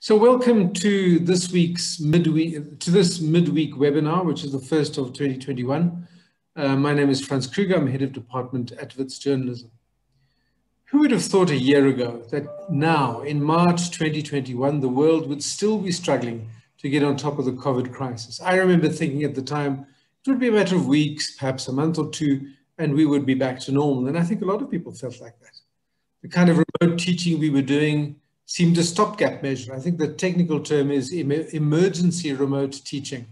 So welcome to this midweek webinar, which is the first of 2021. My name is Franz Krüger. I'm head of department at Wits Journalism. Who would have thought a year ago that now, in March 2021, the world would still be struggling to get on top of the COVID crisis? I remember thinking at the time, it would be a matter of weeks, perhaps a month or two, and we would be back to normal. And I think a lot of people felt like that. The kind of remote teaching we were doing seemed a stopgap measure. I think the technical term is emergency remote teaching.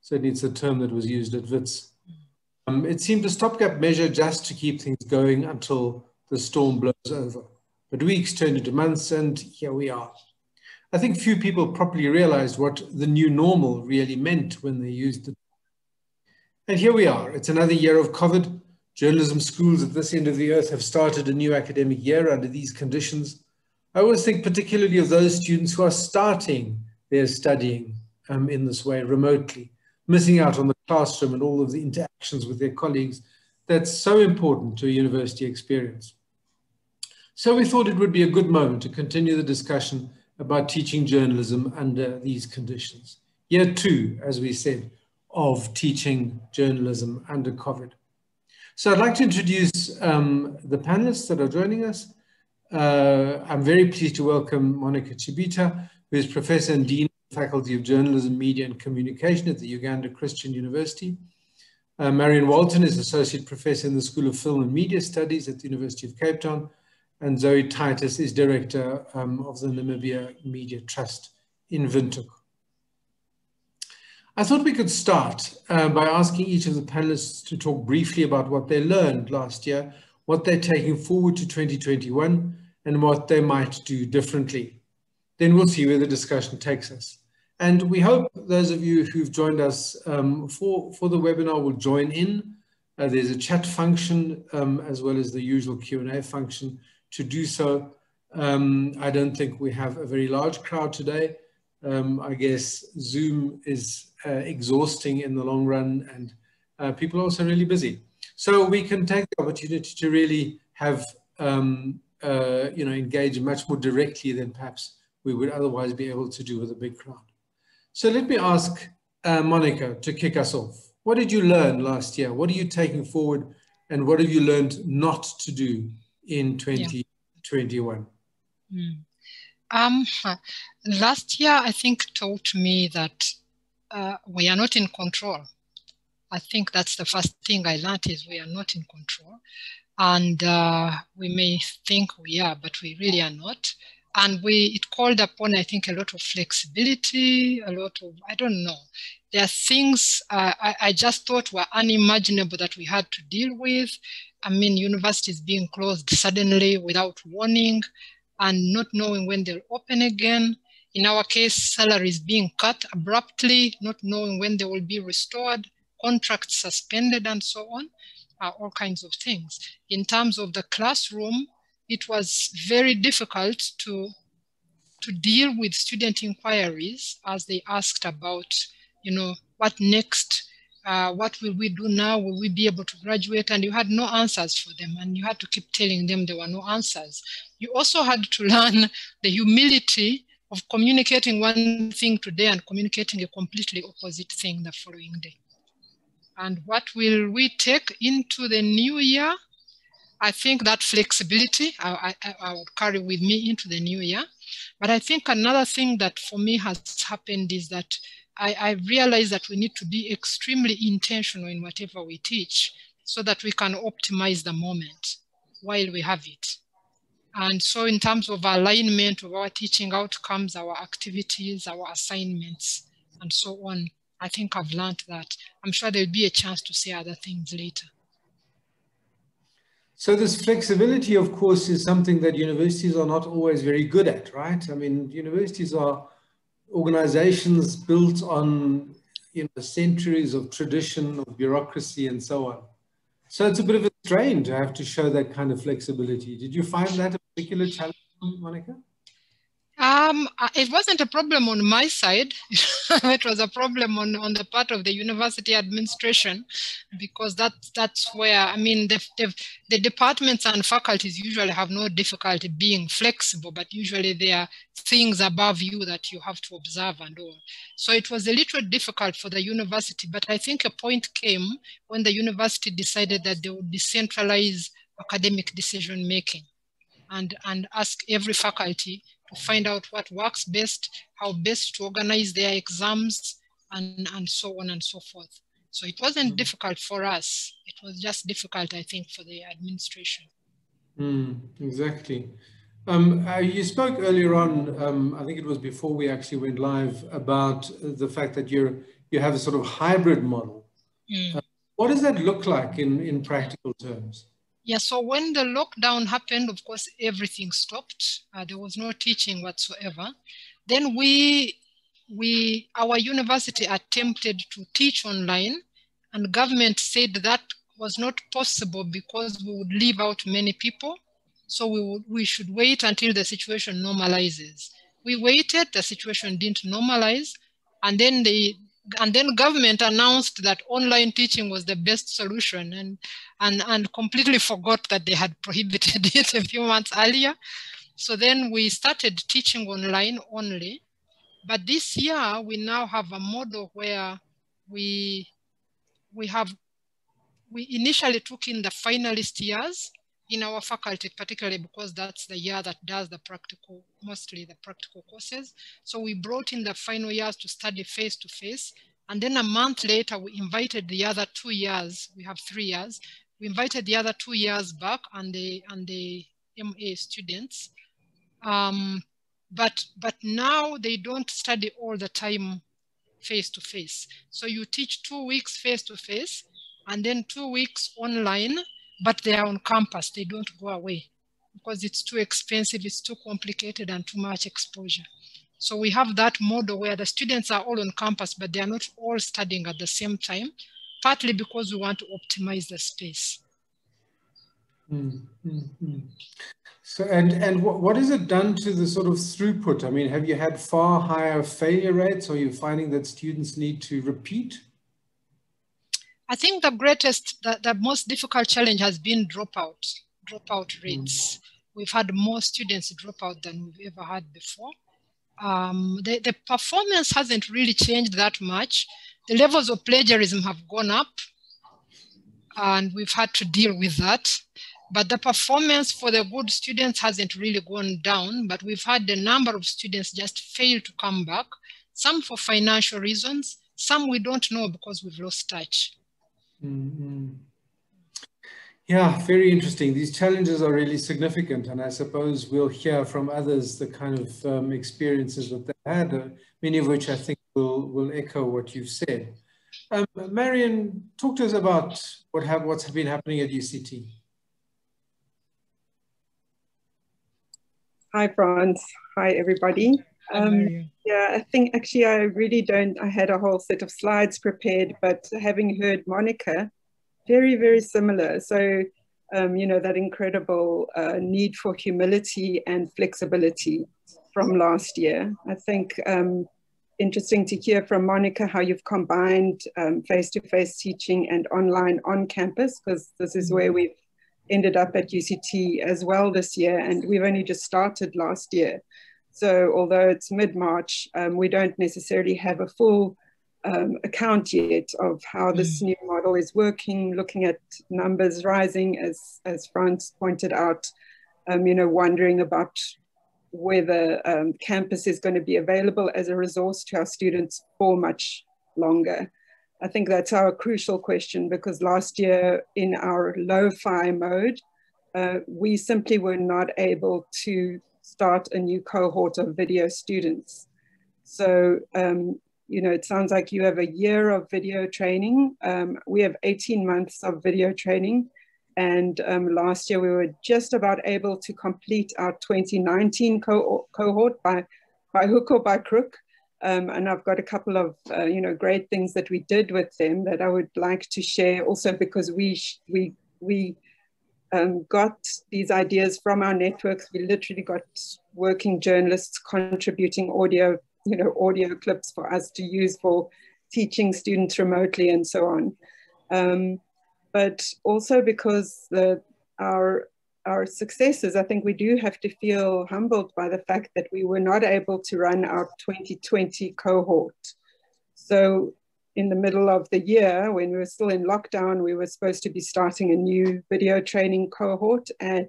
Certainly it's a term that was used at Wits. It seemed a stopgap measure just to keep things going until the storm blows over. But weeks turned into months, and here we are. I think few people properly realized what the new normal really meant when they used it. And here we are. It's another year of COVID. Journalism schools at this end of the earth have started a new academic year under these conditions. I always think particularly of those students who are starting their studying in this way remotely, missing out on the classroom and all of the interactions with their colleagues. That's so important to a university experience. So we thought it would be a good moment to continue the discussion about teaching journalism under these conditions. Year two, as we said, of teaching journalism under COVID. So I'd like to introduce the panelists that are joining us. I'm very pleased to welcome Monica Chibita, who is Professor and Dean of the Faculty of Journalism, Media and Communication at the Uganda Christian University. Marion Walton is Associate Professor in the School of Film and Media Studies at the University of Cape Town. And Zoe Titus is Director of the Namibia Media Trust in Windhoek. I thought we could start by asking each of the panelists to talk briefly about what they learned last year, what they're taking forward to 2021, and what they might do differently. Then we'll see where the discussion takes us. And we hope those of you who've joined us for the webinar will join in. There's a chat function as well as the usual Q&A function to do so. I don't think we have a very large crowd today. I guess Zoom is exhausting in the long run, and people are also really busy. So we can take the opportunity to really have, engage much more directly than perhaps we would otherwise be able to do with a big crowd. So let me ask Monica to kick us off. What did you learn last year? What are you taking forward, and what have you learned not to do in 2021? Yeah. Last year, I think, taught me that we are not in control. I think that's the first thing I learned, is we are not in control. And we may think we are, but we really are not. And it called upon, I think, a lot of flexibility, a lot of, I don't know. There are things I just thought were unimaginable that we had to deal with. I mean, universities being closed suddenly without warning, and not knowing when they'll open again. In our case, salaries being cut abruptly, not knowing when they will be restored, contracts suspended, and so on, all kinds of things. In terms of the classroom, it was very difficult to deal with student inquiries as they asked about, what next? What will we do now? Will we be able to graduate? And you had no answers for them, and you had to keep telling them there were no answers. You also had to learn the humility of communicating one thing today and communicating a completely opposite thing the following day. And what will we take into the new year? I think that flexibility I will carry with me into the new year. But I think another thing that for me has happened is that I realize that we need to be extremely intentional in whatever we teach so that we can optimize the moment while we have it. And so in terms of alignment of our teaching outcomes, our activities, our assignments, and so on, I think I've learned that. I'm sure there'll be a chance to say other things later. So this flexibility, of course, is something that universities are not always very good at, right? I mean, universities are organizations built on centuries of tradition, of bureaucracy, and so on. So it's a bit of a strain to have to show that kind of flexibility. Did you find that a particular challenge, Monica? It wasn't a problem on my side. It was a problem on the part of the university administration, because that's where, I mean, the departments and faculties usually have no difficulty being flexible, but usually there are things above you that you have to observe and all. So it was a little difficult for the university, but I think a point came when the university decided that they would decentralize academic decision-making and ask every faculty find out what works best, how best to organize their exams, and so on and so forth. So it wasn't difficult for us. It was just difficult, I think, for the administration. Exactly. You spoke earlier on, I think it was before we actually went live, about the fact that you have a sort of hybrid model. What does that look like in practical terms? Yeah, so when the lockdown happened, of course, everything stopped. There was no teaching whatsoever. Then our university attempted to teach online, and government said that was not possible because we would leave out many people. So we should wait until the situation normalizes. We waited, the situation didn't normalize, and then government announced that online teaching was the best solution and completely forgot that they had prohibited it a few months earlier. So then we started teaching online only. But this year, we now have a model where we initially took in the finalist years in our faculty, particularly because that's the year that does the practical, mostly the practical courses. So we brought in the final years to study face-to-face. And then a month later, we invited the other 2 years, we have 3 years, we invited the other 2 years back and the MA students. But now they don't study all the time face-to-face. So you teach 2 weeks face-to-face and then 2 weeks online, but they are on campus, they don't go away because it's too expensive, it's too complicated and too much exposure. So we have that model where the students are all on campus, but they are not all studying at the same time, partly because we want to optimize the space. So, and what has it done to the sort of throughput? I mean, have you had far higher failure rates? Or are you finding that students need to repeat? I think the most difficult challenge has been dropout rates. We've had more students drop out than we've ever had before. The performance hasn't really changed that much. The levels of plagiarism have gone up and we've had to deal with that. But the performance for the good students hasn't really gone down, but we've had a number of students just fail to come back, some for financial reasons, some we don't know because we've lost touch. Yeah, very interesting. These challenges are really significant, and I suppose we'll hear from others the kind of experiences that they had, many of which I think will echo what you've said. Marion, talk to us about what's been happening at UCT. Hi, Franz. Hi, everybody. Yeah, I think actually I had a whole set of slides prepared, but having heard Monica, very, very similar. So, you know, that incredible need for humility and flexibility from last year. I think interesting to hear from Monica how you've combined face-to-face teaching and online on campus, because this is where we've ended up at UCT as well this year, and we've only just started last year. So although it's mid-March, we don't necessarily have a full account yet of how this new model is working, looking at numbers rising, as Franz pointed out, you know, wondering about whether campus is going to be available as a resource to our students for much longer. I think that's our crucial question, because last year in our lo-fi mode, we simply were not able to start a new cohort of video students. So, you know, it sounds like you have a year of video training. We have 18 months of video training. And last year we were just about able to complete our 2019 cohort by hook or by crook. And I've got a couple of, you know, great things that we did with them that I would like to share also, because we got these ideas from our networks. We literally got working journalists contributing audio, audio clips for us to use for teaching students remotely and so on. But also because our successes, I think we do have to feel humbled by the fact that we were not able to run our 2020 cohort. So in the middle of the year, when we were still in lockdown, we were supposed to be starting a new video training cohort, and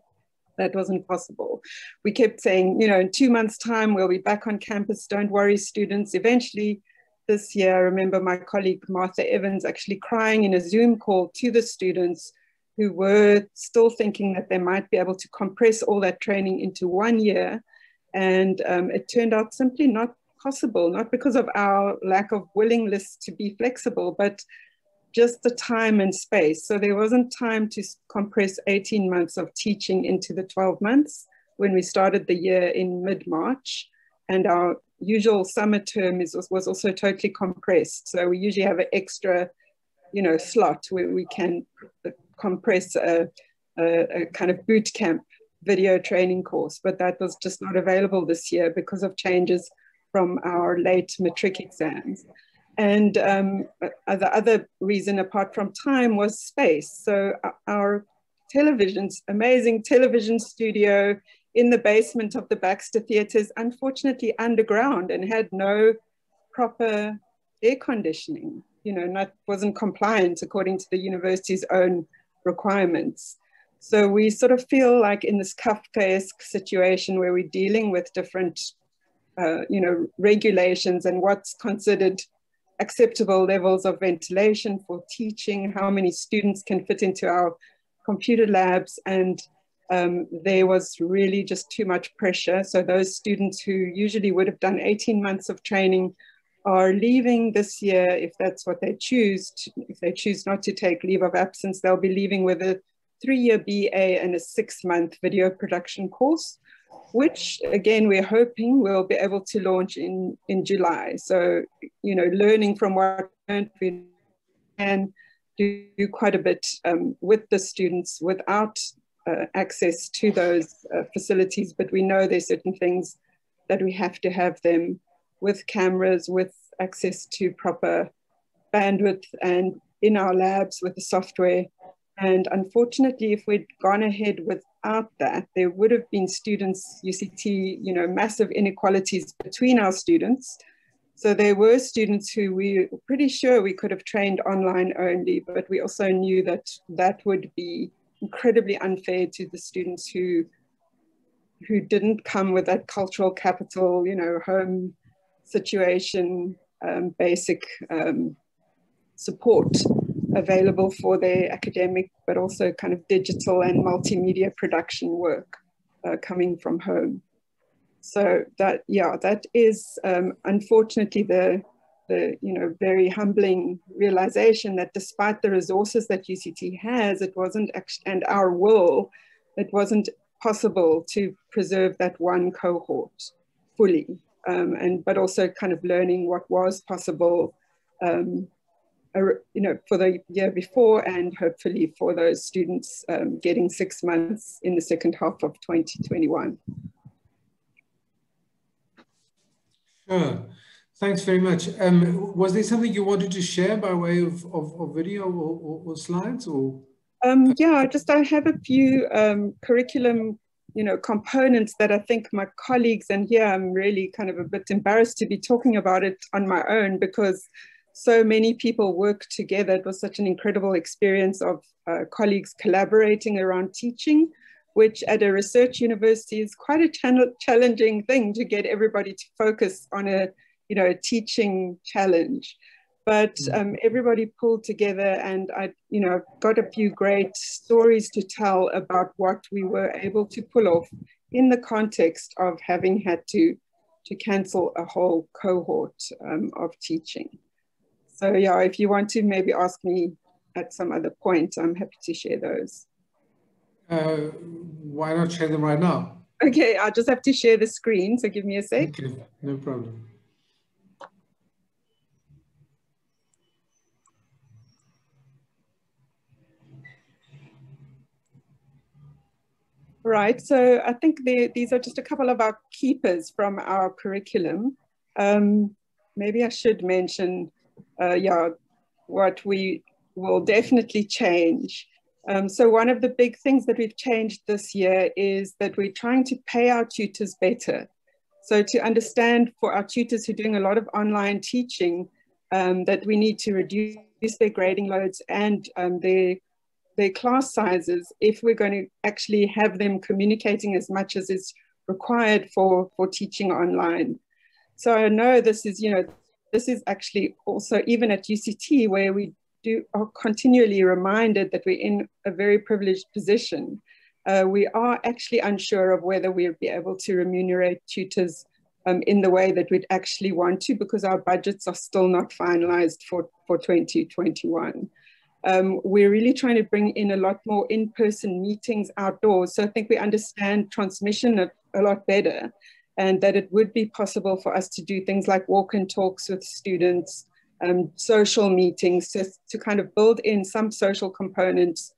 that wasn't possible. We kept saying, in 2 months' time, we'll be back on campus. Don't worry, students. Eventually, this year, I remember my colleague, Martha Evans, actually crying in a Zoom call to the students who were still thinking that they might be able to compress all that training into 1 year. And it turned out simply not possible, not because of our lack of willingness to be flexible, but just the time and space. So there wasn't time to compress 18 months of teaching into the 12 months when we started the year in mid-March. And our usual summer term was also totally compressed. So we usually have an extra, slot where we can compress a kind of boot camp video training course, but that was just not available this year because of changes from our late matric exams. And the other reason apart from time was space. So our amazing television studio in the basement of the Baxter Theatre is unfortunately underground and had no proper air conditioning, wasn't compliant according to the university's own requirements. So we sort of feel like in this Kafkaesque situation where we're dealing with different regulations and what's considered acceptable levels of ventilation for teaching, how many students can fit into our computer labs, and there was really just too much pressure. So those students who usually would have done 18 months of training are leaving this year, if that's what they choose. If they choose not to take leave of absence, they'll be leaving with a 3-year BA and a 6-month video production course, which again, we're hoping we'll be able to launch in July. So, learning from what we can do quite a bit with the students without access to those facilities, but we know there's certain things that we have to have them with cameras, with access to proper bandwidth, and in our labs with the software. And unfortunately, if we'd gone ahead without that, there would have been students, UCT, massive inequalities between our students. So there were students who we were pretty sure we could have trained online only, but we also knew that that would be incredibly unfair to the students who didn't come with that cultural capital, home situation, basic support available for their academic, but also kind of digital and multimedia production work coming from home. So that, that is unfortunately the very humbling realization that despite the resources that UCT has, it wasn't actually, and our will, it wasn't possible to preserve that one cohort fully. But also kind of learning what was possible, for the year before, and hopefully for those students getting 6 months in the second half of 2021. Sure, thanks very much. Was there something you wanted to share by way of video or slides or? I have a few curriculum components that I think my colleagues, and here I'm really kind of a bit embarrassed to be talking about it on my own because so many people work together. It was such an incredible experience of colleagues collaborating around teaching, which at a research university is quite a challenging thing to get everybody to focus on a, a teaching challenge. But everybody pulled together, and I, got a few great stories to tell about what we were able to pull off in the context of having had to cancel a whole cohort of teaching. So yeah, if you want to maybe ask me at some other point, I'm happy to share those. Why not share them right now? Okay, I'll just have to share the screen, so give me a sec. Okay, no problem. Right, so I think these are just a couple of our keepers from our curriculum. Maybe I should mention what we will definitely change. So one of the big things that we've changed this year is that we're trying to pay our tutors better. So to understand for our tutors who are doing a lot of online teaching, that we need to reduce their grading loads and their class sizes if we're going to actually have them communicating as much as is required for teaching online. So I know this is, this is actually also even at UCT where we are continually reminded that we're in a very privileged position. We are actually unsure of whether we'll be able to remunerate tutors in the way that we'd actually want to, because our budgets are still not finalized for 2021. We're really trying to bring in a lot more in-person meetings outdoors. So I think we understand transmission a lot better, and that it would be possible for us to do things like walk and talks with students, social meetings, just to kind of build in some social components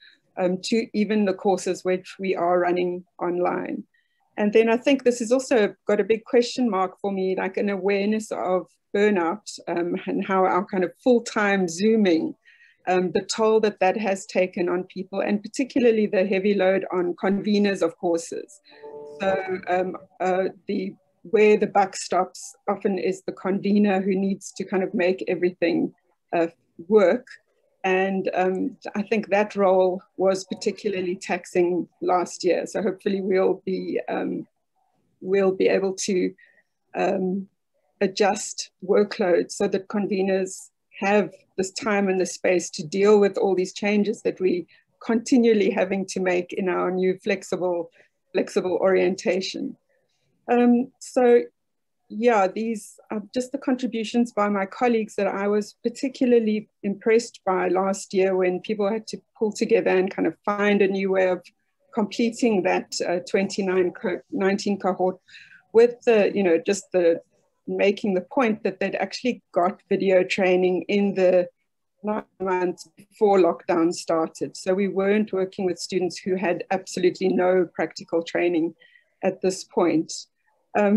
to even the courses which we are running online. And then I think this has also got a big question mark for me, like an awareness of burnout and how our kind of full-time Zooming, the toll that that has taken on people, and particularly the heavy load on conveners of courses. So where the buck stops often is the convener who needs to kind of make everything work. And I think that role was particularly taxing last year. So hopefully we'll be able to adjust workloads so that conveners have this time and the space to deal with all these changes that we continually having to make in our new flexible orientation. So yeah, these are just the contributions by my colleagues that I was particularly impressed by last year, when people had to pull together and kind of find a new way of completing that 2019 cohort with the, just the making the point that they'd actually got video training in the 9 months before lockdown started. So we weren't working with students who had absolutely no practical training at this point.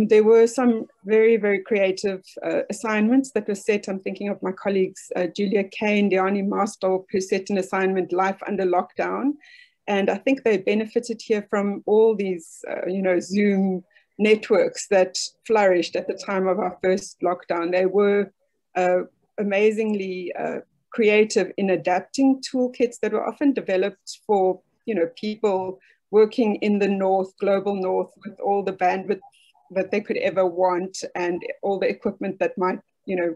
There were some very, very creative assignments that were set. I'm thinking of my colleagues, Julia Kane, Deani Mastorp, who set an assignment, Life Under Lockdown. And I think they benefited here from all these, Zoom networks that flourished at the time of our first lockdown. They were amazingly creative in adapting toolkits that were often developed for, people working in the north, global north, with all the bandwidth that they could ever want and all the equipment that might,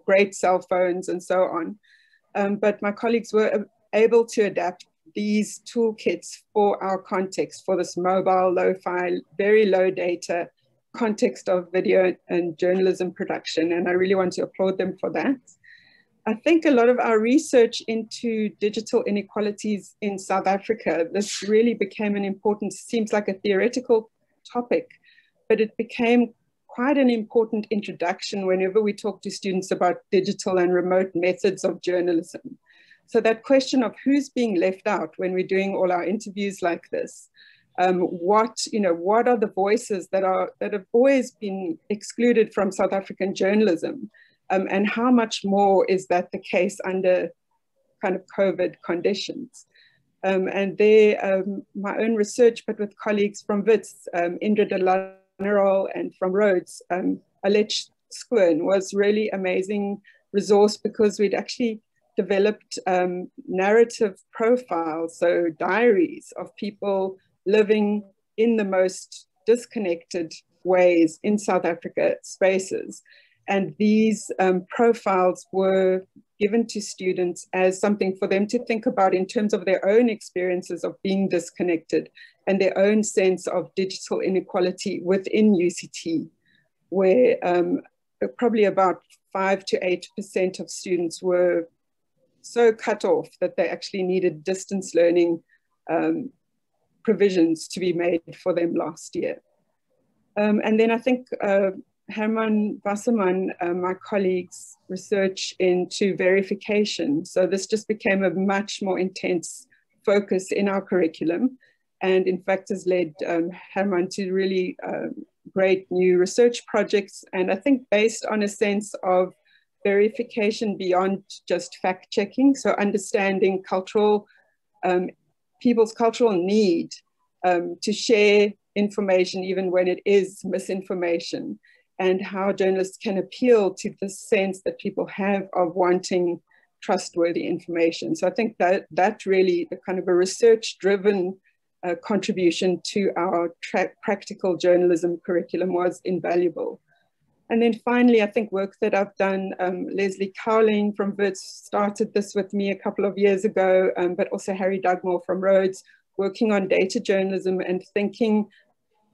great cell phones and so on. But my colleagues were able to adapt these toolkits for our context, for this mobile, lo-fi, very low data context of video and journalism production. And I really want to applaud them for that. I think a lot of our research into digital inequalities in South Africa, this really became an important, seems like a theoretical topic, but it became quite an important introduction whenever we talk to students about digital and remote methods of journalism. So that question of who's being left out when we're doing all our interviews like this, what are the voices that have always been excluded from South African journalism? And how much more is that the case under kind of COVID conditions? And there, my own research, but with colleagues from Wits, Indra de Lanerol, and from Rhodes, Alech Squin, was really amazing resource, because we'd actually developed narrative profiles, so diaries of people living in the most disconnected ways in South Africa spaces. And these profiles were given to students as something for them to think about in terms of their own experiences of being disconnected and their own sense of digital inequality within UCT, where probably about 5 to 8% of students were so cut off that they actually needed distance learning provisions to be made for them last year. And then I think Hermann Wasserman, my colleague's research into verification. So this just became a much more intense focus in our curriculum. and in fact has led Hermann to really great new research projects, and I think based on a sense of verification beyond just fact checking, so understanding cultural, people's cultural need to share information even when it is misinformation, and how journalists can appeal to the sense that people have of wanting trustworthy information. So I think that that really the kind of a research driven contribution to our practical journalism curriculum was invaluable. And then finally, I think work that I've done, Leslie Cowling from Birds started this with me a couple of years ago, but also Harry Dugmore from Rhodes, working on data journalism and thinking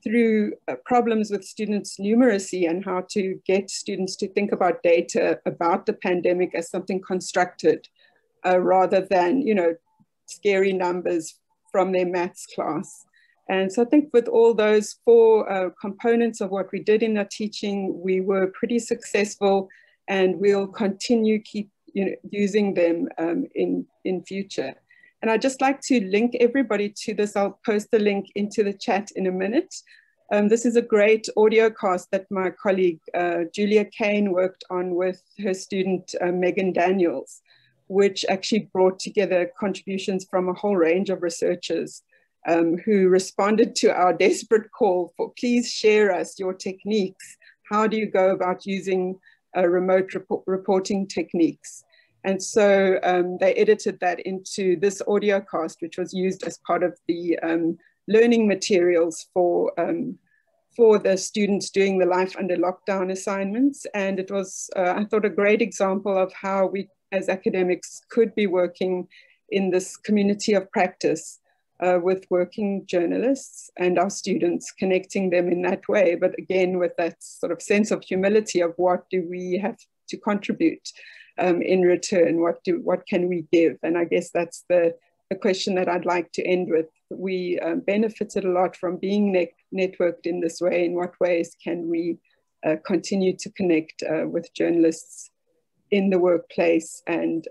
through problems with students' numeracy and how to get students to think about data about the pandemic as something constructed rather than, you know, scary numbers from their maths class. And so I think with all those four components of what we did in our teaching, we were pretty successful, and we'll continue keep using them in future. And I'd just like to link everybody to this. I'll post the link into the chat in a minute. This is a great audio cast that my colleague Julia Kane worked on with her student Megan Daniels, which actually brought together contributions from a whole range of researchers who responded to our desperate call for please share us your techniques. How do you go about using remote reporting techniques? And so they edited that into this audio cast, which was used as part of the learning materials for the students doing the Life Under Lockdown assignments. And it was, I thought, a great example of how we as academics could be working in this community of practice with working journalists and our students, connecting them in that way, but again with that sort of sense of humility of what do we have to contribute in return, what can we give? And I guess that's the question that I'd like to end with. We benefited a lot from being networked in this way. In what ways can we continue to connect with journalists in the workplace and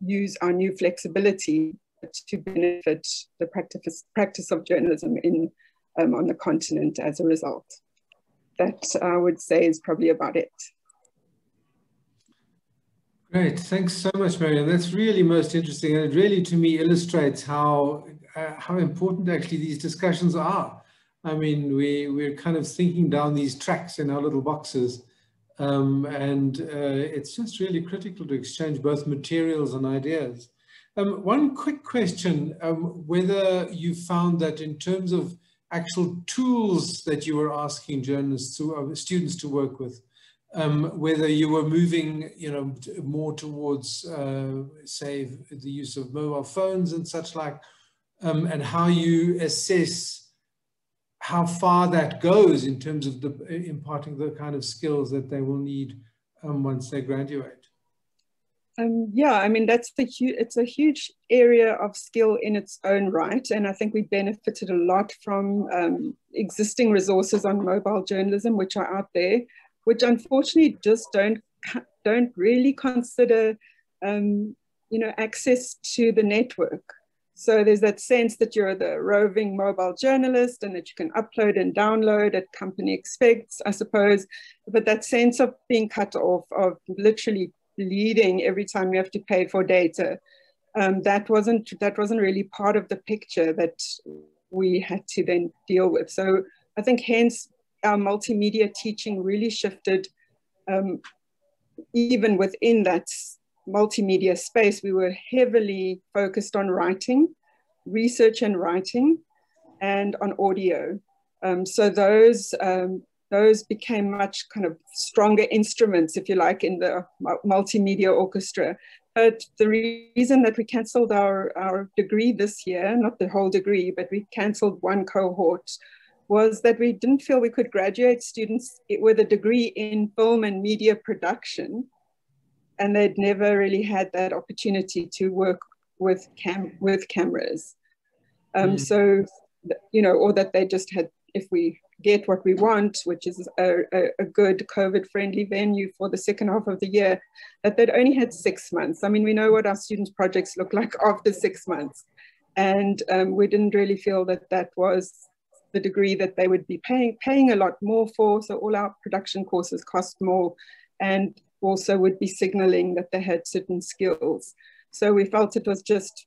use our new flexibility to benefit the practice of journalism in, on the continent as a result. That I would say is probably about it. Great, thanks so much, Marion. That's really most interesting, and it really to me illustrates how important actually these discussions are. I mean, we're kind of thinking down these tracks in our little boxes. It's just really critical to exchange both materials and ideas. One quick question, whether you found that in terms of actual tools that you were asking journalists, students to work with, whether you were moving more towards, say, the use of mobile phones and such like, and how you assess how far that goes in terms of imparting the kind of skills that they will need once they graduate. Yeah, I mean, that's it's a huge area of skill in its own right. And I think we benefited a lot from existing resources on mobile journalism, which are out there, which unfortunately just don't really consider, access to the network. So there's that sense that you're the roving mobile journalist and that you can upload and download at company expects, I suppose. But that sense of being cut off, of literally bleeding every time you have to pay for data, that wasn't really part of the picture that we had to then deal with. So I think hence our multimedia teaching really shifted, even within that multimedia space. We were heavily focused on writing, research and writing, and on audio. So those became much kind of stronger instruments, if you like, in the multimedia orchestra. But the reason that we cancelled our degree this year, not the whole degree, but we cancelled one cohort, was that we didn't feel we could graduate students with a degree in film and media production, and they'd never really had that opportunity to work with cameras. So, or that they just had, if we get what we want, which is a good COVID-friendly venue for the second half of the year, that they'd only had 6 months. I mean, we know what our students' projects look like after 6 months. And we didn't really feel that that was the degree that they would be paying a lot more for. So all our production courses cost more and also would be signaling that they had certain skills. So we felt it was just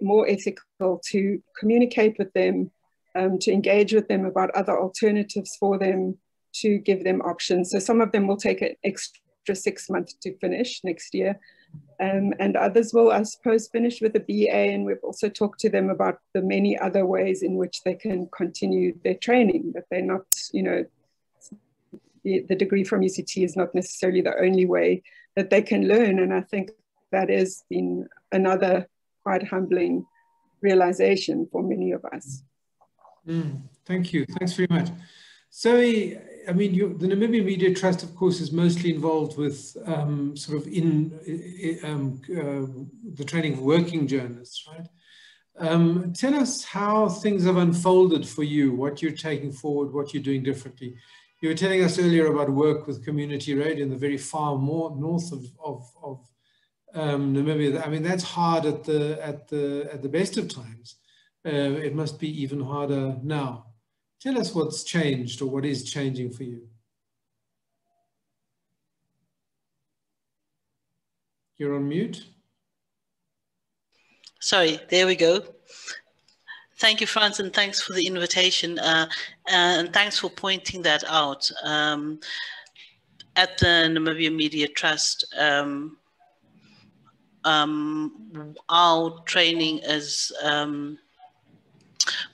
more ethical to communicate with them, to engage with them about other alternatives for them, to give them options. So some of them will take an extra 6 months to finish next year. And others will, I suppose, finish with a BA, and we've also talked to them about the many other ways in which they can continue their training, that they're not, you know, the degree from UCT is not necessarily the only way that they can learn. And I think that has been another quite humbling realization for many of us. Thank you. Thanks very much. Zoe, I mean, the Namibia Media Trust, of course, is mostly involved with sort of the training of working journalists, right? Tell us how things have unfolded for you, what you're taking forward, what you're doing differently. You were telling us earlier about work with community radio in the very far north of Namibia. I mean, that's hard at the best of times. It must be even harder now. Tell us what's changed or what is changing for you. You're on mute. Sorry, there we go. Thank you, Franz, and thanks for the invitation. And thanks for pointing that out. At the Namibia Media Trust, our training is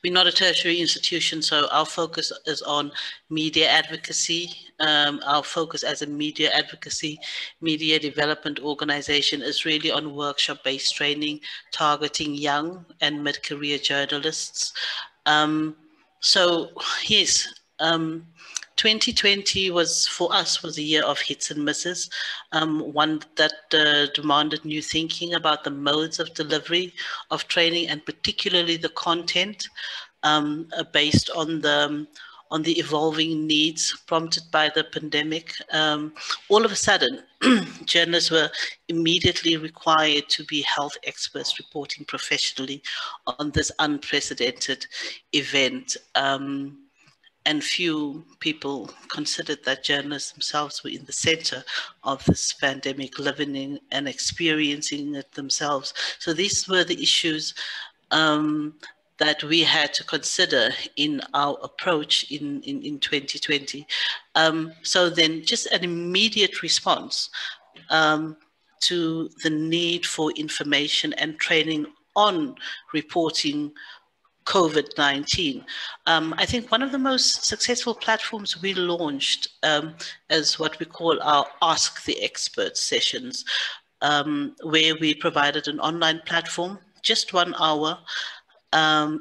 we're not a tertiary institution, so our focus is on media advocacy. Our focus as a media development organization is really on workshop-based training, targeting young and mid-career journalists. So yes, 2020 was, for us, was a year of hits and misses, one that demanded new thinking about the modes of delivery of training, and particularly the content based on the evolving needs prompted by the pandemic. All of a sudden, journalists were immediately required to be health experts reporting professionally on this unprecedented event. And few people considered that journalists themselves were in the center of this pandemic, living in and experiencing it themselves. So these were the issues that we had to consider in our approach in 2020. So then just an immediate response to the need for information and training on reporting COVID-19. I think one of the most successful platforms we launched is what we call our Ask the Expert sessions, where we provided an online platform, just 1 hour,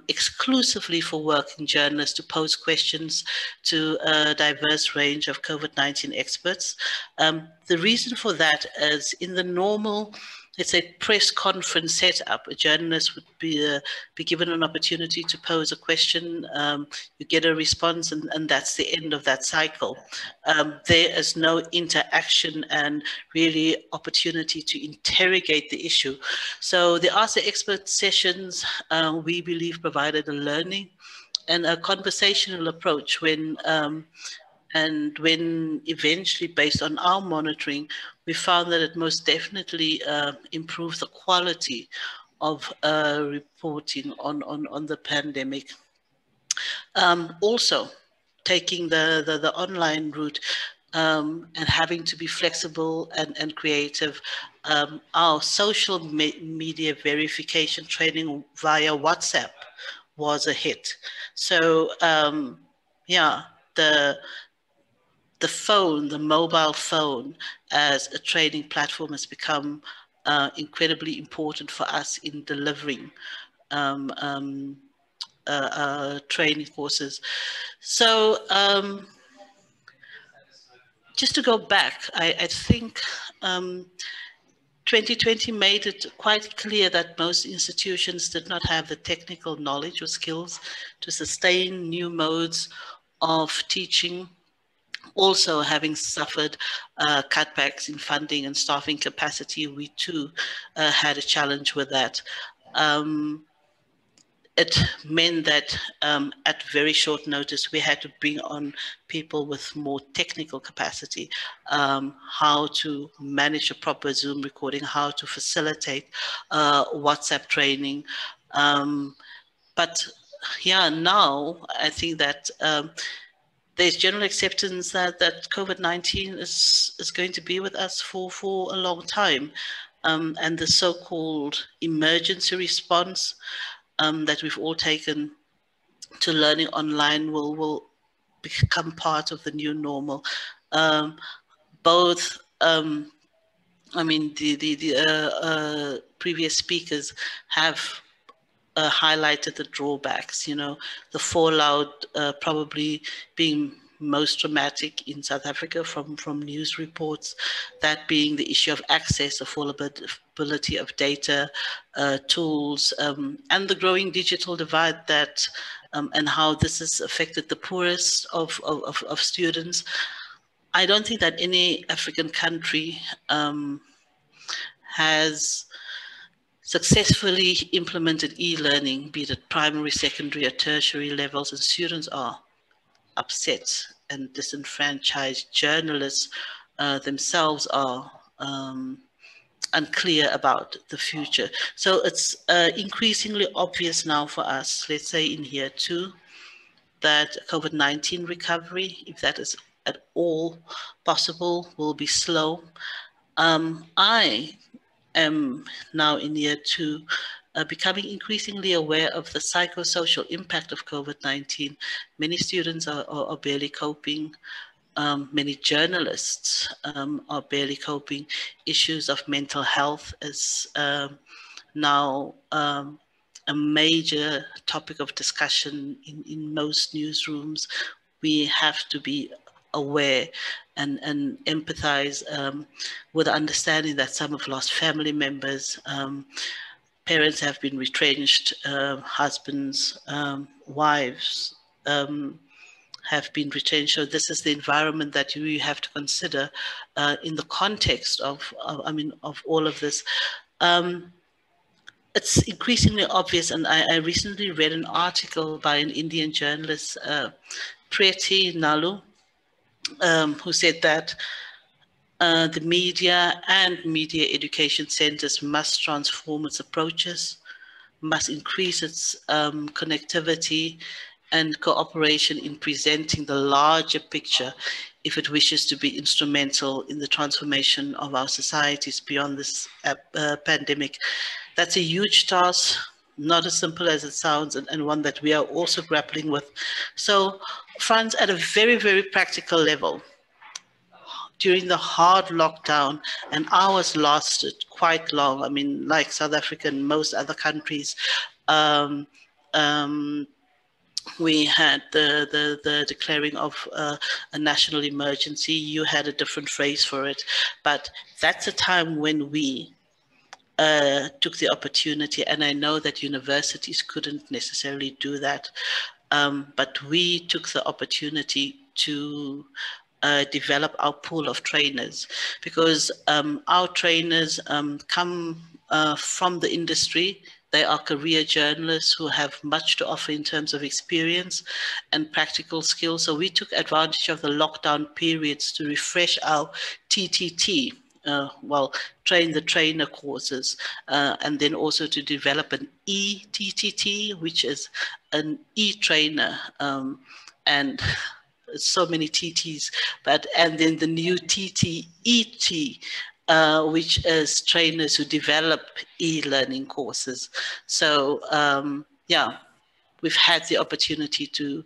exclusively for working journalists to pose questions to a diverse range of COVID-19 experts. The reason for that is, in the normal, let's say, press conference setup, a journalist would be given an opportunity to pose a question, you get a response, and that's the end of that cycle. There is no interaction and really opportunity to interrogate the issue. So the Ask the Expert sessions, we believe, provided a learning and a conversational approach when eventually, based on our monitoring, we found that it most definitely improved the quality of reporting on the pandemic. Also, taking the online route and having to be flexible and creative, our social media verification training via WhatsApp was a hit. So yeah, the phone, the mobile phone as a training platform has become incredibly important for us in delivering training courses. So just to go back, I think 2020 made it quite clear that most institutions did not have the technical knowledge or skills to sustain new modes of teaching, also having suffered cutbacks in funding and staffing capacity. We too had a challenge with that. it meant that at very short notice, we had to bring on people with more technical capacity, how to manage a proper Zoom recording, how to facilitate WhatsApp training. But yeah, now I think that there's general acceptance that, COVID-19 is going to be with us for a long time. And the so-called emergency response that we've all taken to learning online will become part of the new normal. Both, I mean, the previous speakers have highlighted the drawbacks, you know, the fallout probably being most dramatic in South Africa from news reports, that being the issue of access, affordability of data, tools, and the growing digital divide that, and how this has affected the poorest of students. I don't think that any African country has successfully implemented e-learning, be it at primary, secondary, or tertiary levels, and students are upset and disenfranchised. Journalists themselves are unclear about the future. So it's increasingly obvious now for us, let's say in year two, that COVID-19 recovery, if that is at all possible, will be slow. I am now in year two, becoming increasingly aware of the psychosocial impact of COVID-19. Many students are barely coping. Many journalists are barely coping. Issues of mental health is now a major topic of discussion in most newsrooms. We have to be aware and empathize with understanding that some have lost family members. Parents have been retrenched, husbands, wives have been retrenched. So this is the environment that you have to consider in the context of all of this. It's increasingly obvious, and I recently read an article by an Indian journalist, Preeti Nalu, who said that the media and media education centers must transform its approaches, must increase its connectivity and cooperation in presenting the larger picture if it wishes to be instrumental in the transformation of our societies beyond this pandemic. That's a huge task, not as simple as it sounds, and one that we are also grappling with. So, Franz, at a very, very practical level, during the hard lockdown, and ours lasted quite long. I mean, like South Africa and most other countries, we had the declaring of a national emergency. You had a different phrase for it, but that's a time when we took the opportunity, and I know that universities couldn't necessarily do that, but we took the opportunity to develop our pool of trainers, because our trainers come from the industry. They are career journalists who have much to offer in terms of experience and practical skills. So we took advantage of the lockdown periods to refresh our TTT, well, train the trainer courses, and then also to develop an ETTT, which is an e-trainer, and so many TTs, but and then the new TTET, which is trainers who develop e-learning courses. So yeah, we've had the opportunity to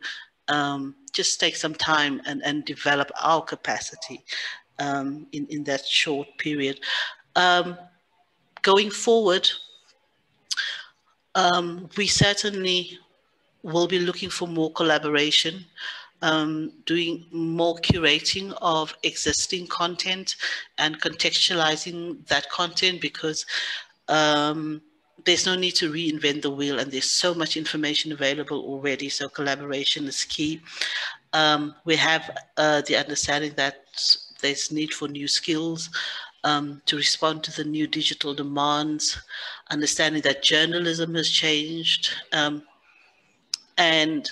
just take some time and develop our capacity in that short period. Going forward, we certainly will be looking for more collaboration. Doing more curating of existing content and contextualizing that content, because there's no need to reinvent the wheel, and there's so much information available already, so collaboration is key. We have the understanding that there's need for new skills to respond to the new digital demands, understanding that journalism has changed, and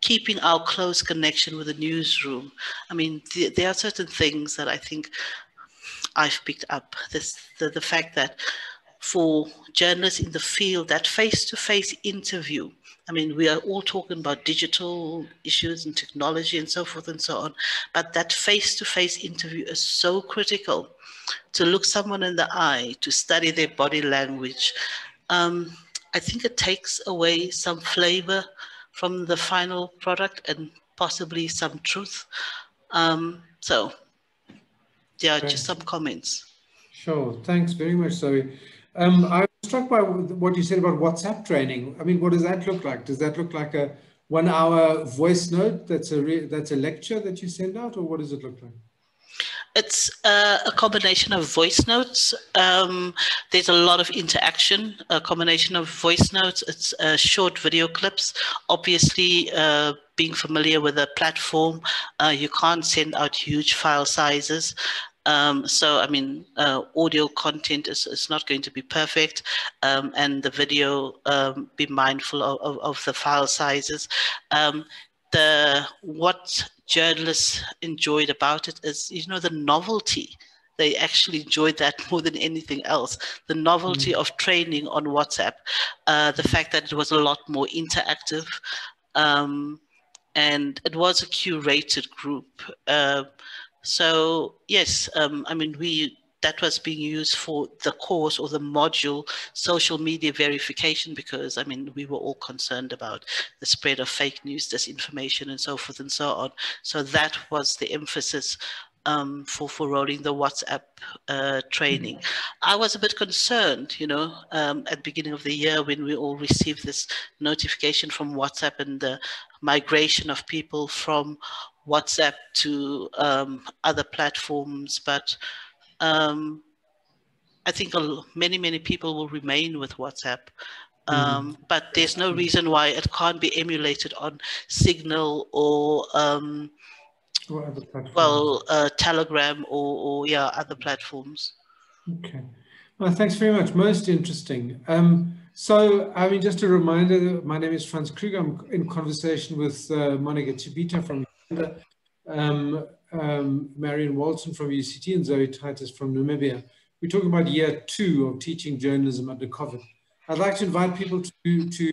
keeping our close connection with the newsroom. I mean, there are certain things that I think I've picked up. The fact that for journalists in the field, that face-to-face interview, I mean, we are all talking about digital issues and technology and so forth and so on, but that face-to-face interview is so critical, to look someone in the eye, to study their body language. I think it takes away some flavor from the final product and possibly some truth. So there are just some comments. Sure, thanks very much, Zoe. I was struck by what you said about WhatsApp training. I mean, what does that look like? Does that look like a 1-hour voice note that's a lecture that you send out, or what does it look like? It's a combination of voice notes. There's a lot of interaction, a combination of voice notes. It's short video clips. Obviously, being familiar with the platform, you can't send out huge file sizes. So, I mean, audio content is not going to be perfect, and the video, be mindful of the file sizes. What journalists enjoyed about it is, you know, the novelty. They actually enjoyed that more than anything else. The novelty of training on WhatsApp, the fact that it was a lot more interactive, and it was a curated group. So yes, I mean, that was being used for the course or the module, social media verification, because I mean, we were all concerned about the spread of fake news, disinformation and so forth and so on. So that was the emphasis for rolling the WhatsApp training. I was a bit concerned, you know, at the beginning of the year when we all received this notification from WhatsApp and the migration of people from WhatsApp to other platforms, but I think many people will remain with WhatsApp, but there's no reason why it can't be emulated on Signal or other platforms. Well, Telegram or yeah, other platforms. Okay, well, thanks very much. Most interesting. So, I mean, just a reminder, my name is Franz Krüger. I'm in conversation with Monica Chibita from Uganda, Marion Walton from UCT, and Zoe Titus from Namibia. We're talking about year 2 of teaching journalism under COVID. I'd like to invite people to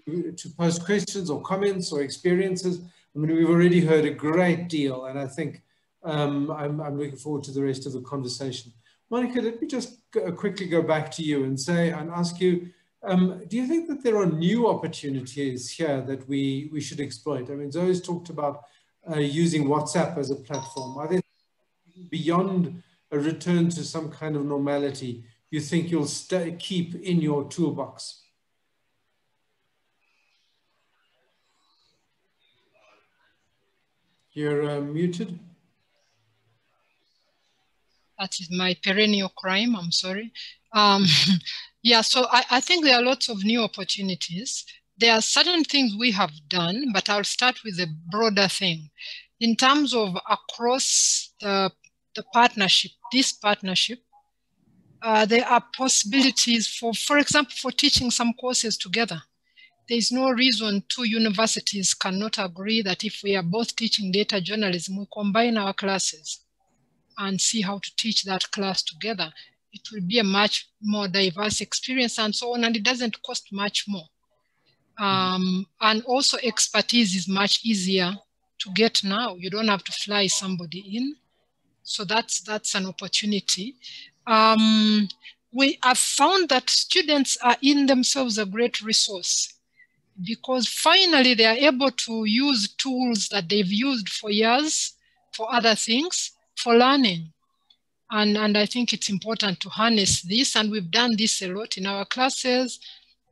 post questions or comments or experiences. I mean, we've already heard a great deal, and I think I'm looking forward to the rest of the conversation. Monica, let me just quickly go back to you and say, and ask you, do you think that there are new opportunities here that we should exploit? I mean, Zoe's talked about using WhatsApp as a platform. Are there, beyond a return to some kind of normality, you think you'll keep in your toolbox? You're muted. That is my perennial crime, I'm sorry. Yeah, so I think there are lots of new opportunities. There are certain things we have done, but I'll start with a broader thing. In terms of across the partnership, this partnership, there are possibilities for example, for teaching some courses together. There's no reason two universities cannot agree that if we are both teaching data journalism, we combine our classes and see how to teach that class together. It will be a much more diverse experience and so on, and it doesn't cost much more. And also expertise is much easier to get now. You don't have to fly somebody in. So that's an opportunity. We have found that students are in themselves a great resource because finally they are able to use tools that they've used for years for other things, for learning. And I think it's important to harness this. And we've done this a lot in our classes,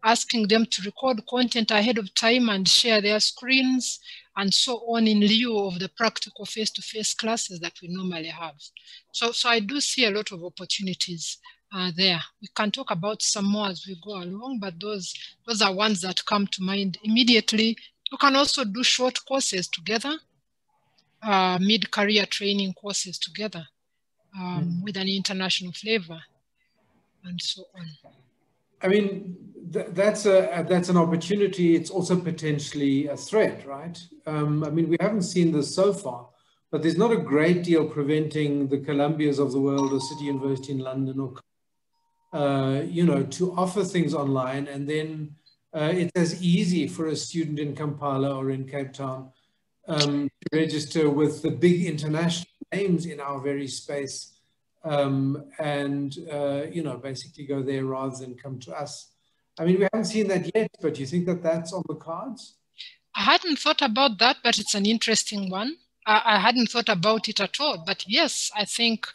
asking them to record content ahead of time and share their screens and so on in lieu of the practical face-to-face classes that we normally have. So I do see a lot of opportunities there. We can talk about some more as we go along, but those are ones that come to mind immediately. You can also do short courses together, mid-career training courses together with an international flavor and so on. I mean, that's an opportunity. It's also potentially a threat, right? I mean, we haven't seen this so far, but there's not a great deal preventing the Columbias of the world or City University in London or, you know, to offer things online. And then it's as easy for a student in Kampala or in Cape Town to register with the big international names in our very space and, you know, basically go there rather than come to us. I mean, we haven't seen that yet, but do you think that that's on the cards? I hadn't thought about that, but it's an interesting one. I hadn't thought about it at all, but yes, I think,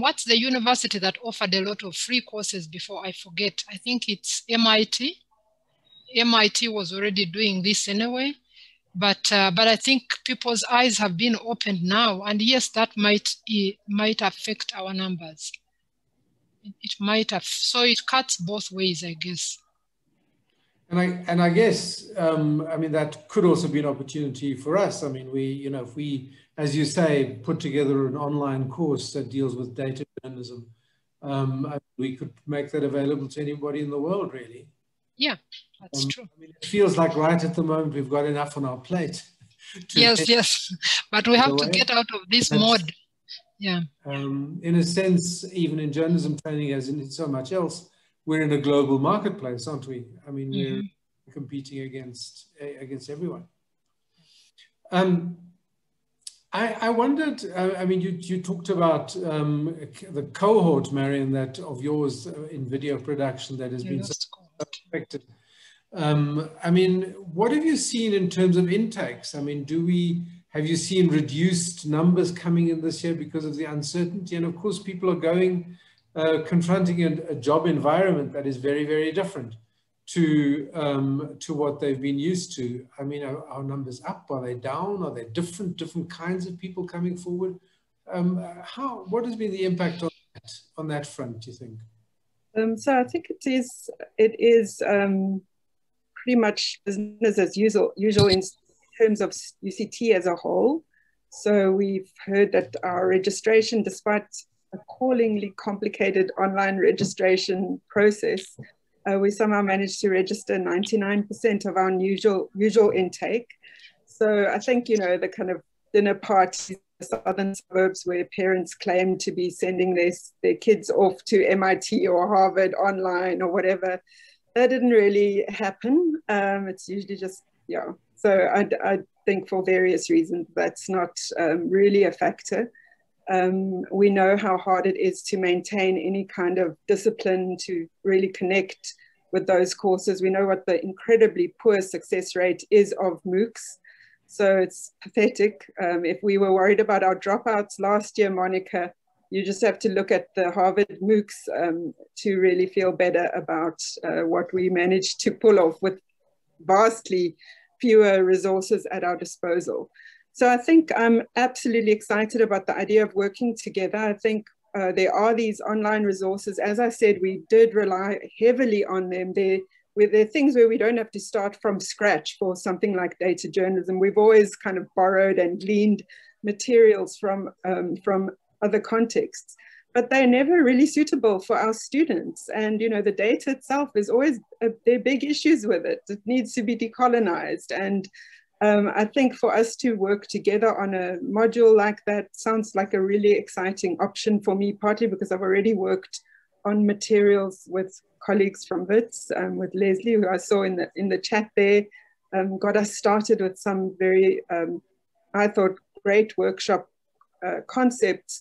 what's the university that offered a lot of free courses before I forget? I think it's MIT. MIT was already doing this anyway, but I think people's eyes have been opened now, and yes, that might affect our numbers. It might have, so it cuts both ways, I guess. And I guess, I mean, that could also be an opportunity for us. I mean, we, you know, if we, as you say, put together an online course that deals with data journalism, we could make that available to anybody in the world, really. Yeah, that's true. I mean, it feels like right at the moment, we've got enough on our plate. Yes, yes, but we have to get out of this mode. Yeah. In a sense, even in journalism training, as in so much else, we're in a global marketplace, aren't we? I mean, we're competing against everyone. I wondered, I mean, you talked about the cohort, Marion, that of yours in video production that has been so affected. I mean, what have you seen in terms of intakes? I mean, have you seen reduced numbers coming in this year because of the uncertainty? And of course, people are going, confronting a job environment that is very, very different to what they've been used to. I mean, are our numbers up? Are they down? Are there different kinds of people coming forward? What has been the impact on that front, do you think? So I think it is pretty much business as usual in terms of UCT as a whole. So we've heard that our registration, despite appallingly complicated online registration process, we somehow managed to register 99% of our usual intake. So I think, you know, the kind of dinner parties in the southern suburbs where parents claim to be sending their kids off to MIT or Harvard online or whatever, that didn't really happen. It's usually just, yeah. So I think for various reasons, that's not really a factor. We know how hard it is to maintain any kind of discipline to really connect with those courses. We know what the incredibly poor success rate is of MOOCs. So it's pathetic. If we were worried about our dropouts last year, Monica, you just have to look at the Harvard MOOCs to really feel better about what we managed to pull off with vastly fewer resources at our disposal. So I think I'm absolutely excited about the idea of working together. I think there are these online resources. As I said, we did rely heavily on them. There are things where we don't have to start from scratch for something like data journalism. We've always kind of borrowed and gleaned materials from other contexts, but they're never really suitable for our students. And, you know, the data itself is always, there are big issues with it. It needs to be decolonized. And I think for us to work together on a module like that sounds like a really exciting option for me, partly because I've already worked on materials with colleagues from Wits, with Leslie, who I saw in the chat there, got us started with some very, I thought, great workshop concepts,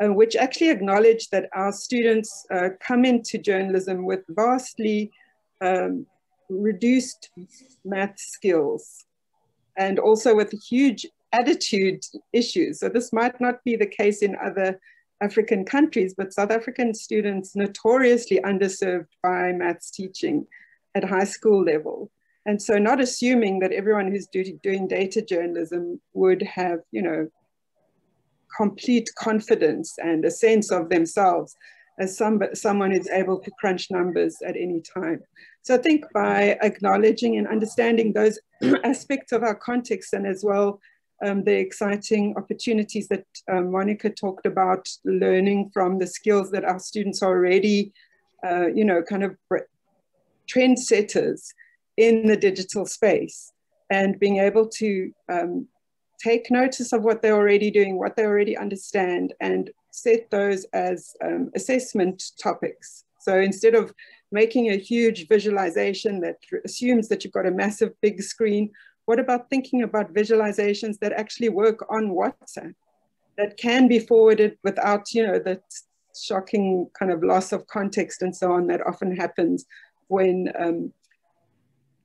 which actually acknowledge that our students come into journalism with vastly reduced math skills, and also with huge attitude issues. So this might not be the case in other African countries, but South African students notoriously underserved by maths teaching at high school level. And so not assuming that everyone who's doing data journalism would have, you know, complete confidence and a sense of themselves as someone who's able to crunch numbers at any time. So I think by acknowledging and understanding those aspects of our context, and as well the exciting opportunities that Monica talked about, learning from the skills that our students are already, you know, kind of trendsetters in the digital space and being able to take notice of what they're already doing, what they already understand, and set those as assessment topics. So instead of making a huge visualization that assumes that you've got a massive big screen, what about thinking about visualizations that actually work on WhatsApp, that can be forwarded without, you know, the shocking kind of loss of context and so on that often happens when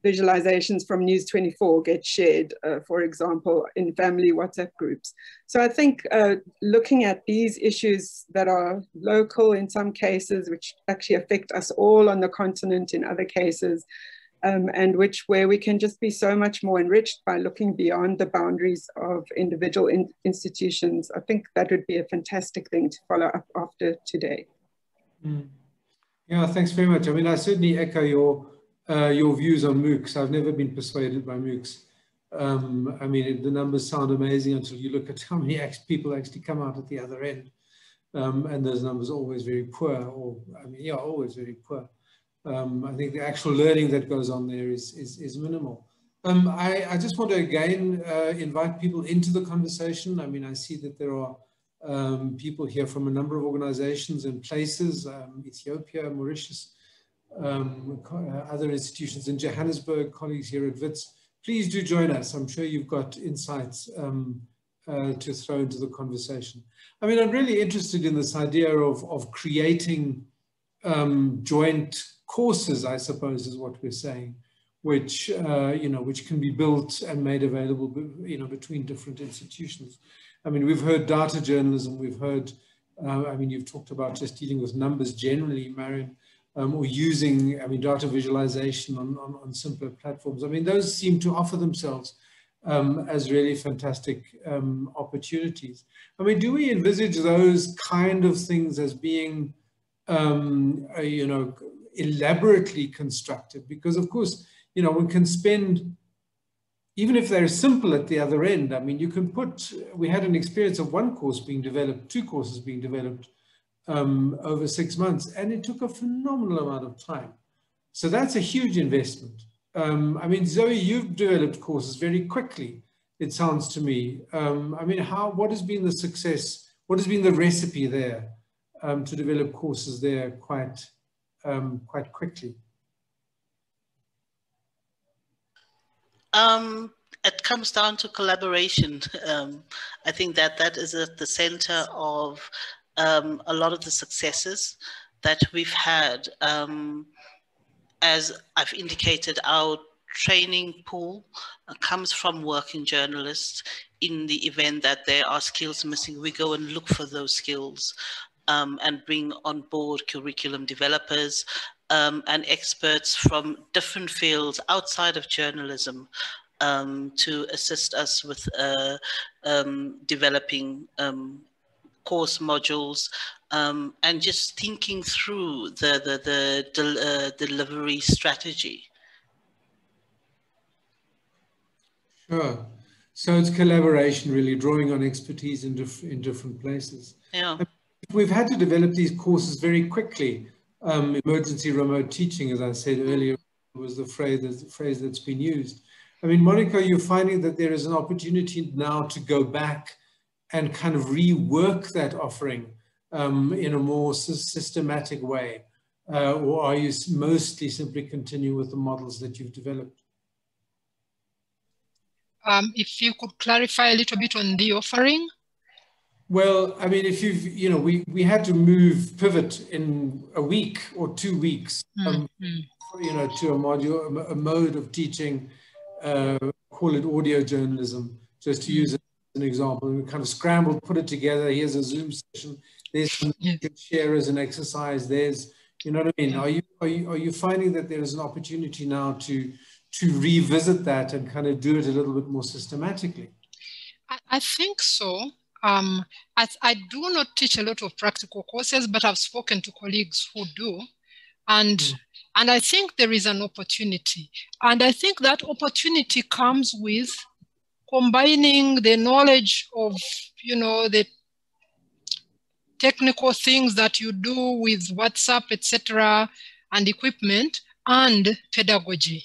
visualizations from News 24 get shared, for example, in family WhatsApp groups. So I think looking at these issues that are local in some cases, which actually affect us all on the continent in other cases, and where we can just be so much more enriched by looking beyond the boundaries of individual institutions. I think that would be a fantastic thing to follow up after today. Mm. Yeah, thanks very much. I mean, I certainly echo your views on MOOCs. I've never been persuaded by MOOCs. I mean, the numbers sound amazing until you look at how many people actually come out at the other end. And those numbers are always very poor, or, I mean, yeah, always very poor. I think the actual learning that goes on there is minimal. I just want to again invite people into the conversation. I mean, I see that there are people here from a number of organizations and places, Ethiopia, Mauritius, other institutions in Johannesburg, colleagues here at WITS. Please do join us. I'm sure you've got insights to throw into the conversation. I mean, I'm really interested in this idea of creating joint courses, I suppose, is what we're saying, which you know, which can be built and made available, you know, between different institutions. I mean, we've heard data journalism. We've heard, I mean, you've talked about just dealing with numbers generally, Marion, or using, I mean, data visualization on simpler platforms. I mean, those seem to offer themselves as really fantastic opportunities. I mean, do we envisage those kind of things as being you know, elaborately constructed? Because of course, you know, one can spend, even if they're simple at the other end, I mean, you can put, we had an experience of one course being developed, two courses being developed over 6 months, and it took a phenomenal amount of time. So that's a huge investment. I mean, Zoe, you've developed courses very quickly, it sounds to me. I mean, what has been the success? What has been the recipe there? To develop courses there quite quickly? It comes down to collaboration. I think that is at the center of a lot of the successes that we've had. As I've indicated, our training pool comes from working journalists. In the event that there are skills missing, we go and look for those skills. And bring on board curriculum developers and experts from different fields outside of journalism to assist us with developing course modules and just thinking through the delivery strategy. Sure. So it's collaboration, really, drawing on expertise in different places. Yeah. We've had to develop these courses very quickly. Emergency remote teaching, as I said earlier, was the phrase that's been used. I mean, Monica, you're finding that there is an opportunity now to go back and kind of rework that offering in a more systematic way, or are you mostly simply continue with the models that you've developed? If you could clarify a little bit on the offering. Well, I mean, if you've, you know, we had to pivot in a week or 2 weeks, you know, to a mode of teaching, call it audio journalism, just to use it as an example. And we kind of scrambled, put it together. Here's a Zoom session. There's some share as an exercise. There's, you know what I mean? Are you finding that there is an opportunity now to revisit that and kind of do it a little bit more systematically? I think so. I do not teach a lot of practical courses, but I've spoken to colleagues who do, and I think there is an opportunity, and I think that opportunity comes with combining the knowledge of, you know, the technical things that you do with WhatsApp, etc., and equipment, and pedagogy,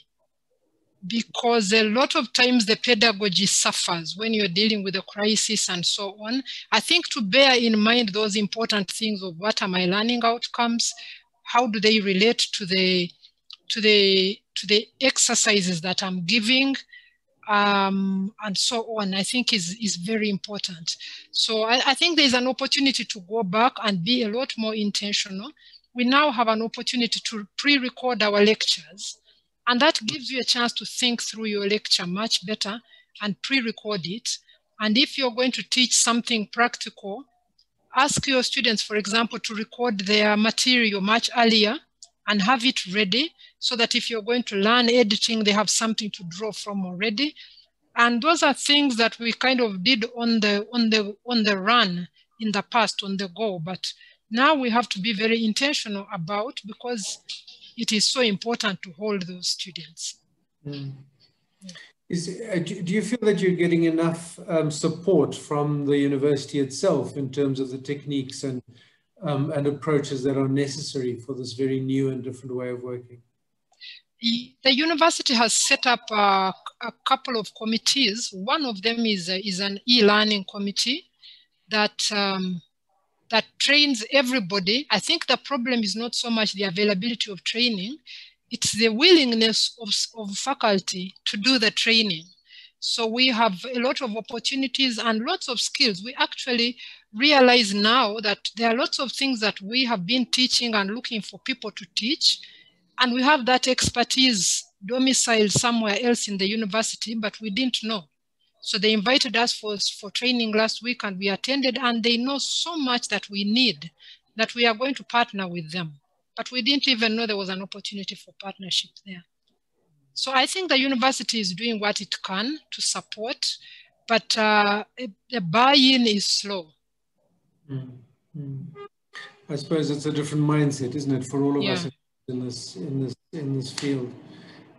because a lot of times the pedagogy suffers when you're dealing with a crisis and so on. I think to bear in mind those important things of what are my learning outcomes, how do they relate to the exercises that I'm giving, and so on, I think is very important. So I think there's an opportunity to go back and be a lot more intentional. We now have an opportunity to pre-record our lectures, and that gives you a chance to think through your lecture much better and pre-record it. And if you're going to teach something practical, ask your students, for example, to record their material much earlier and have it ready, so that if you're going to learn editing, they have something to draw from already. And those are things that we kind of did on the run in the past, on the go, but now we have to be very intentional about, because it is so important to hold those students. Mm. Do you feel that you're getting enough support from the university itself in terms of the techniques and approaches that are necessary for this very new and different way of working? The university has set up a couple of committees. One of them is an e-learning committee that trains everybody. I think the problem is not so much the availability of training, it's the willingness of faculty to do the training. So we have a lot of opportunities and lots of skills. We actually realize now that there are lots of things that we have been teaching and looking for people to teach, and we have that expertise domiciled somewhere else in the university, but we didn't know. So they invited us for training last week, and we attended, and they know so much that we need, that we are going to partner with them. But we didn't even know there was an opportunity for partnership there. So I think the university is doing what it can to support, but the buy-in is slow. Mm-hmm. I suppose it's a different mindset, isn't it, for all of us in this field.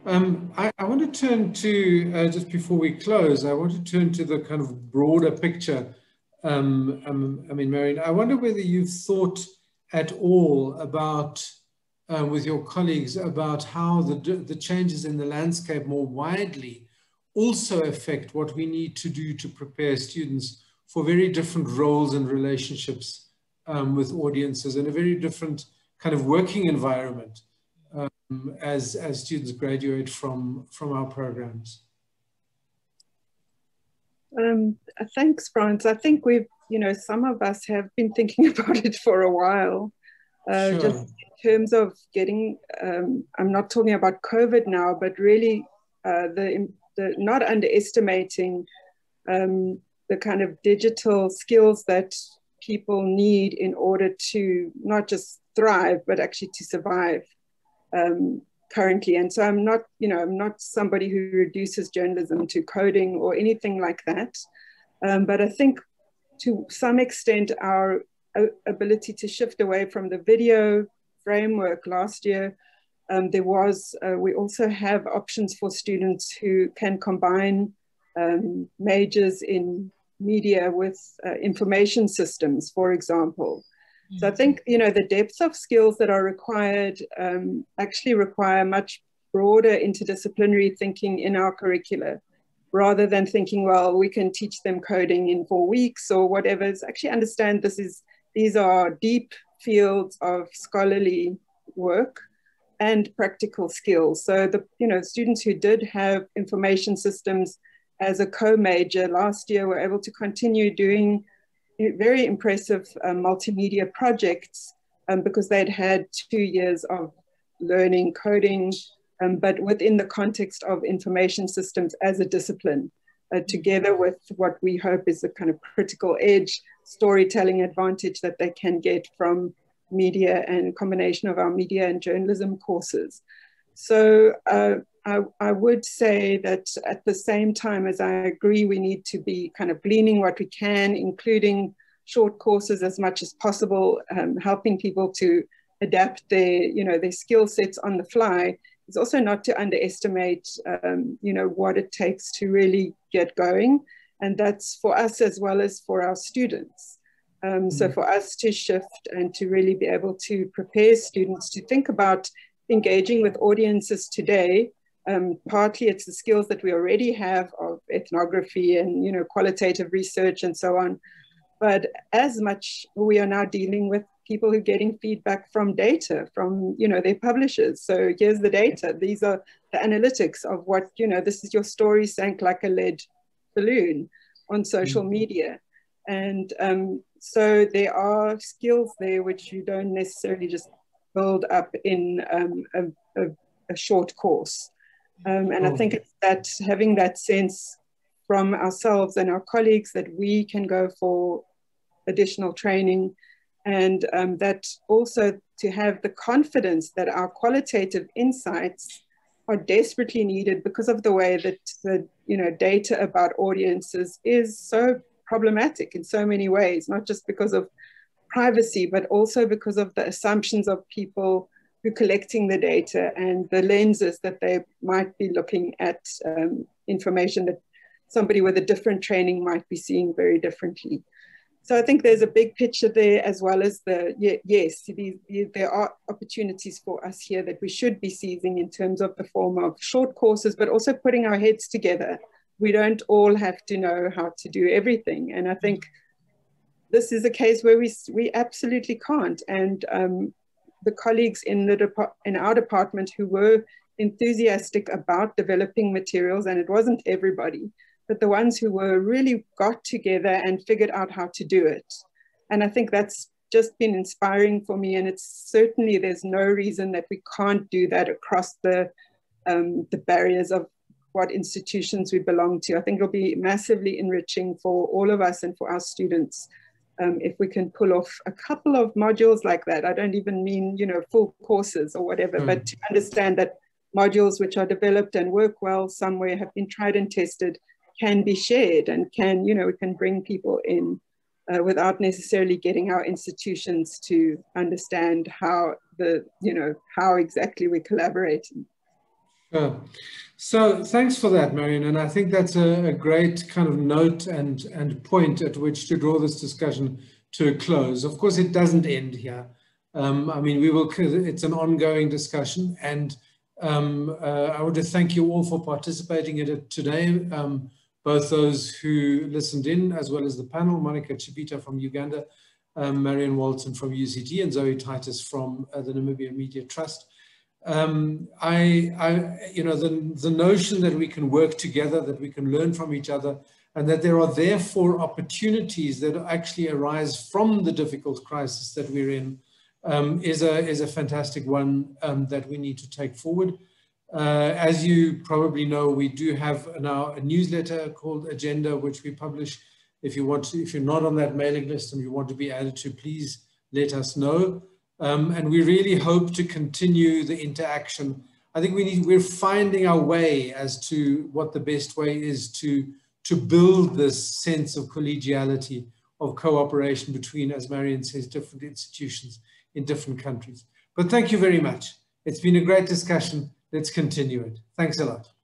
I want to turn to, just before we close, I want to turn to the kind of broader picture. I mean, Marion, I wonder whether you've thought at all about, with your colleagues, about how the changes in the landscape more widely also affect what we need to do to prepare students for very different roles and relationships with audiences and a very different kind of working environment. As students graduate from our programs? Thanks, Franz. I think we've, some of us have been thinking about it for a while. Just in terms of getting, I'm not talking about COVID now, but really the not underestimating the kind of digital skills that people need in order to not just thrive, but actually to survive. Currently. And so I'm not somebody who reduces journalism to coding or anything like that. But I think to some extent, our ability to shift away from the video framework last year, we also have options for students who can combine majors in media with information systems, for example. So I think, the depth of skills that are required actually require much broader interdisciplinary thinking in our curricula, rather than thinking, well, we can teach them coding in 4 weeks or whatever. It's actually understand these are deep fields of scholarly work and practical skills. So the students who did have information systems as a co-major last year were able to continue doing very impressive multimedia projects because they'd had 2 years of learning coding, but within the context of information systems as a discipline, together with what we hope is the kind of critical edge storytelling advantage that they can get from media and combination of our media and journalism courses. So I would say that at the same time as I agree, we need to be kind of gleaning what we can, including short courses as much as possible, helping people to adapt their skill sets on the fly. It's also not to underestimate, what it takes to really get going. And that's for us as well as for our students. So for us to shift and to really be able to prepare students to think about engaging with audiences today. Partly it's the skills that we already have of ethnography and, you know, qualitative research and so on. But as much we are now dealing with people who are getting feedback from data, from, you know, their publishers. So here's the data. These are the analytics of what, you know, this is your story sank like a lead balloon on social media. And so there are skills there which you don't necessarily just build up in a short course. And I think it's that having that sense from ourselves and our colleagues that we can go for additional training, and that also to have the confidence that our qualitative insights are desperately needed because of the way that the, you know, data about audiences is so problematic in so many ways, not just because of privacy, but also because of the assumptions of people who are collecting the data and the lenses that they might be looking at information that somebody with a different training might be seeing very differently. So I think there's a big picture there, as well as the, yes, there are opportunities for us here that we should be seizing in terms of the form of short courses, but also putting our heads together. We don't all have to know how to do everything. And I think this is a case where we absolutely can't. And the colleagues in our department who were enthusiastic about developing materials, and it wasn't everybody, but the ones who were really got together and figured out how to do it. And I think that's just been inspiring for me. And it's certainly, there's no reason that we can't do that across the barriers of what institutions we belong to. I think it'll be massively enriching for all of us and for our students if we can pull off a couple of modules like that. I don't even mean, you know, full courses or whatever, but to understand that modules which are developed and work well somewhere, have been tried and tested, can be shared and can, you know, we can bring people in without necessarily getting our institutions to understand how the, you know, how exactly we collaborate. Sure. So thanks for that, Marion. And I think that's a great kind of note and point at which to draw this discussion to a close. Of course, it doesn't end here. I mean, we will, it's an ongoing discussion, and I want to thank you all for participating in it today. Both those who listened in, as well as the panel, Monica Chibita from Uganda, Marion Walton from UCT, and Zoe Titus from the Namibia Media Trust. You know, the notion that we can work together, that we can learn from each other, and that there are therefore opportunities that actually arise from the difficult crisis that we're in, is a fantastic one that we need to take forward. As you probably know, we do have now a newsletter called Agenda, which we publish. If you want to, if you're not on that mailing list and you want to be added to, please let us know. And we really hope to continue the interaction. I think we're finding our way as to what the best way is to build this sense of collegiality, of cooperation between, as Marion says, different institutions in different countries. But thank you very much. It's been a great discussion. Let's continue it. Thanks a lot.